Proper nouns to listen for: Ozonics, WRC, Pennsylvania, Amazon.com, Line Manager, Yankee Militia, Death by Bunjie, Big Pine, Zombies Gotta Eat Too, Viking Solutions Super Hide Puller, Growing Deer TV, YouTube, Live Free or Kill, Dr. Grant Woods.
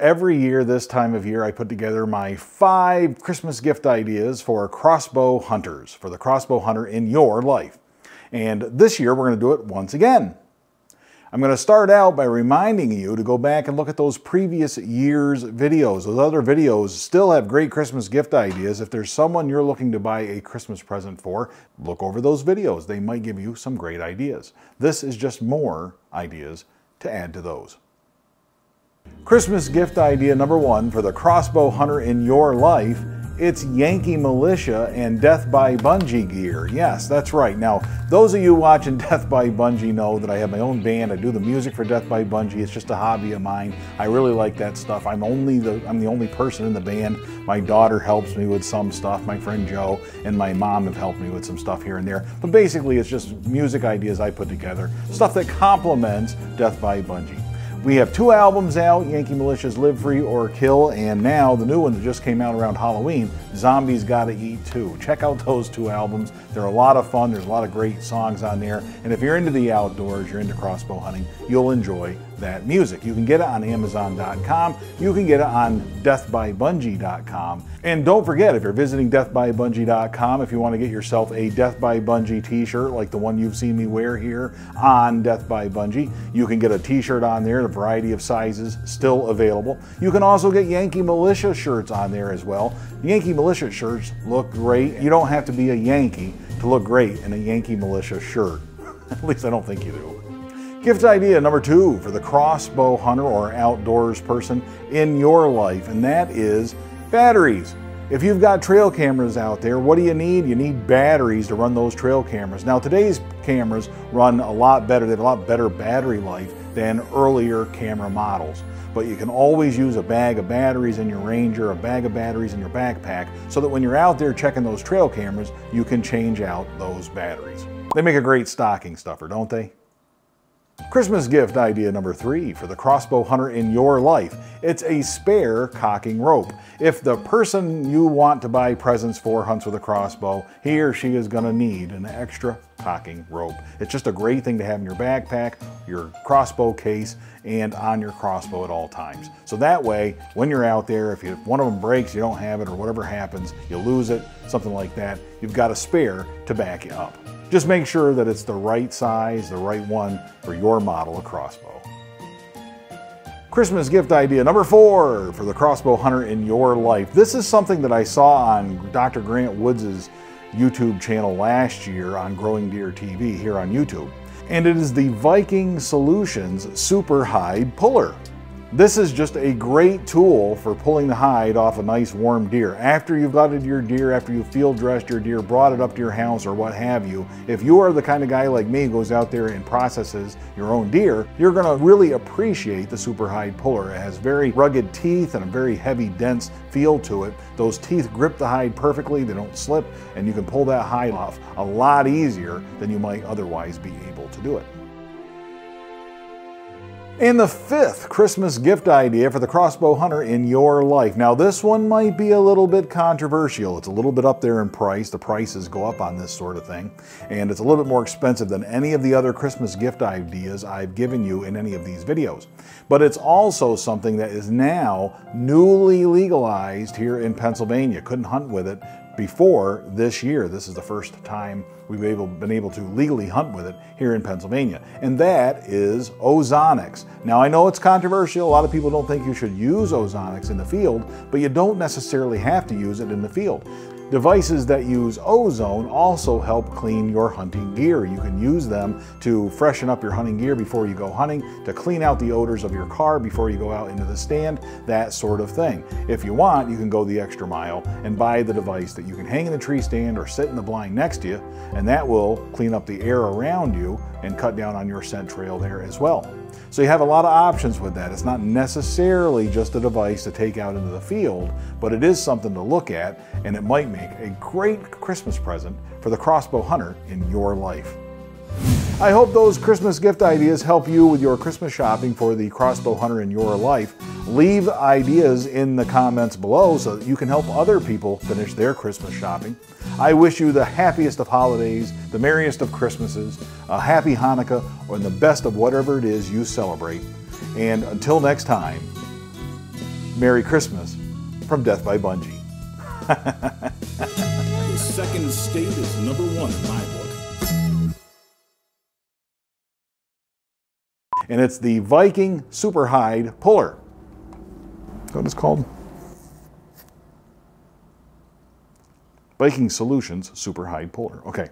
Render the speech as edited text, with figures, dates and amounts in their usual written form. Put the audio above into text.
Every year this time of year I put together my 5 Christmas gift ideas for crossbow hunters, for the crossbow hunter in your life. And this year we're going to do it once again. I'm going to start out by reminding you to go back and look at those previous year's videos. Those other videos still have great Christmas gift ideas. If there's someone you're looking to buy a Christmas present for, look over those videos. They might give you some great ideas. This is just more ideas to add to those. Christmas gift idea number 1 for the crossbow hunter in your life, it's Yankee Militia and Death by Bunjie gear. Yes, that's right. Now, those of you watching Death by Bunjie know that I have my own band. I do the music for Death by Bunjie. It's just a hobby of mine. I really like that stuff. I'm the only person in the band. My daughter helps me with some stuff. My friend Joe and my mom have helped me with some stuff here and there. But basically, it's just music ideas I put together, stuff that complements Death by Bunjie. We have 2 albums out, Yankee Militia's Live Free or Kill, and now the new one that just came out around Halloween, Zombies Gotta Eat Too. Check out those 2 albums. They're a lot of fun. There's a lot of great songs on there. And if you're into the outdoors, you're into crossbow hunting, you'll enjoy that music. You can get it on Amazon.com. You can get it on DeathByBunjie.com. And don't forget, if you're visiting DeathByBunjie.com, if you want to get yourself a Death by Bunjie t-shirt like the one you've seen me wear here on Death by Bunjie, you can get a t-shirt on there. Variety of sizes still available. You can also get Yankee Militia shirts on there as well. Yankee Militia shirts look great. You don't have to be a Yankee to look great in a Yankee Militia shirt. At least I don't think you do. Gift idea number 2 for the crossbow hunter or outdoors person in your life, and that is batteries. If you've got trail cameras out there, what do you need? You need batteries to run those trail cameras. Now, today's cameras run a lot better. They have a lot better battery life than earlier camera models. But you can always use a bag of batteries in your Ranger, a bag of batteries in your backpack, so that when you're out there checking those trail cameras, you can change out those batteries. They make a great stocking stuffer, don't they? Christmas gift idea number 3 for the crossbow hunter in your life. It's a spare cocking rope. If the person you want to buy presents for hunts with a crossbow, he or she is going to need an extra cocking rope. It's just a great thing to have in your backpack, your crossbow case, and on your crossbow at all times. So that way, when you're out there, if one of them breaks, you don't have it, or whatever happens, you lose it, something like that, you've got a spare to back you up. Just make sure that it's the right size, the right one for your model of crossbow. Christmas gift idea number 4 for the crossbow hunter in your life. This is something that I saw on Dr. Grant Woods' YouTube channel last year on Growing Deer TV here on YouTube. And it is the Viking Solutions Super Hide Puller. This is just a great tool for pulling the hide off a nice warm deer. After you've gutted your deer, after you've field dressed your deer, brought it up to your house or what have you, if you are the kind of guy like me who goes out there and processes your own deer, you're gonna really appreciate the Super Hide Puller. It has very rugged teeth and a very heavy, dense feel to it. Those teeth grip the hide perfectly, they don't slip, and you can pull that hide off a lot easier than you might otherwise be able to do it. And the 5th Christmas gift idea for the crossbow hunter in your life. Now, this one might be a little bit controversial. It's a little bit up there in price. The prices go up on this sort of thing. And it's a little bit more expensive than any of the other Christmas gift ideas I've given you in any of these videos. But it's also something that is now newly legalized here in Pennsylvania. Couldn't hunt with it before this year. This is the first time we've been able to legally hunt with it here in Pennsylvania, and that is Ozonics. Now, I know it's controversial. A lot of people don't think you should use Ozonics in the field, but you don't necessarily have to use it in the field. Devices that use ozone also help clean your hunting gear. You can use them to freshen up your hunting gear before you go hunting, to clean out the odors of your car before you go out into the stand, that sort of thing. If you want, you can go the extra mile and buy the device that you can hang in the tree stand or sit in the blind next to you, and that will clean up the air around you and cut down on your scent trail there as well. So you have a lot of options with that. It's not necessarily just a device to take out into the field, but it is something to look at, and it might make a great Christmas present for the crossbow hunter in your life. I hope those Christmas gift ideas help you with your Christmas shopping for the crossbow hunter in your life. Leave ideas in the comments below so that you can help other people finish their Christmas shopping. I wish you the happiest of holidays, the merriest of Christmases, a happy Hanukkah, or the best of whatever it is you celebrate. And until next time, Merry Christmas from Death by Bunjie. The second state is #1 in my book. And it's the Viking Super Hide Puller. That's what it's called. Viking Solutions Super Hide Puller. Okay.